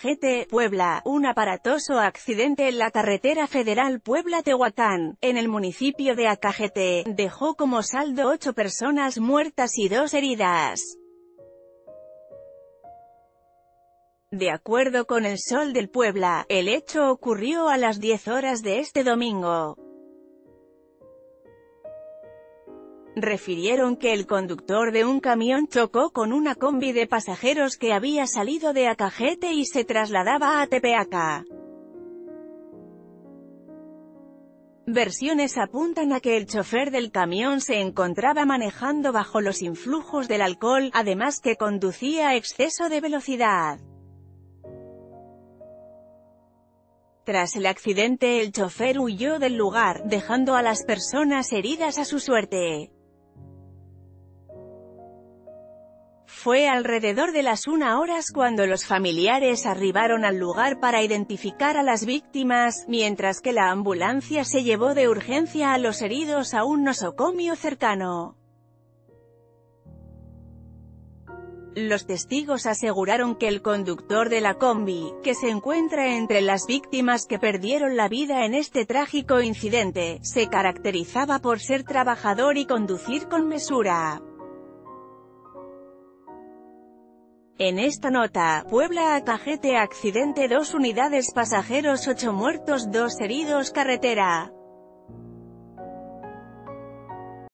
Acajete, Puebla, un aparatoso accidente en la carretera federal Puebla-Tehuacán, en el municipio de Acajete, dejó como saldo 8 personas muertas y 2 heridas. De acuerdo con el Sol del Puebla, el hecho ocurrió a las 10 horas de este domingo. Refirieron que el conductor de un camión chocó con una combi de pasajeros que había salido de Acajete y se trasladaba a Tepeaca. Versiones apuntan a que el chofer del camión se encontraba manejando bajo los influjos del alcohol, además que conducía a exceso de velocidad. Tras el accidente, el chofer huyó del lugar, dejando a las personas heridas a su suerte. Fue alrededor de las 1 hora cuando los familiares arribaron al lugar para identificar a las víctimas, mientras que la ambulancia se llevó de urgencia a los heridos a un nosocomio cercano. Los testigos aseguraron que el conductor de la combi, que se encuentra entre las víctimas que perdieron la vida en este trágico incidente, se caracterizaba por ser trabajador y conducir con mesura. En esta nota, Puebla Acajete accidente 2 unidades pasajeros 8 muertos 2 heridos carretera.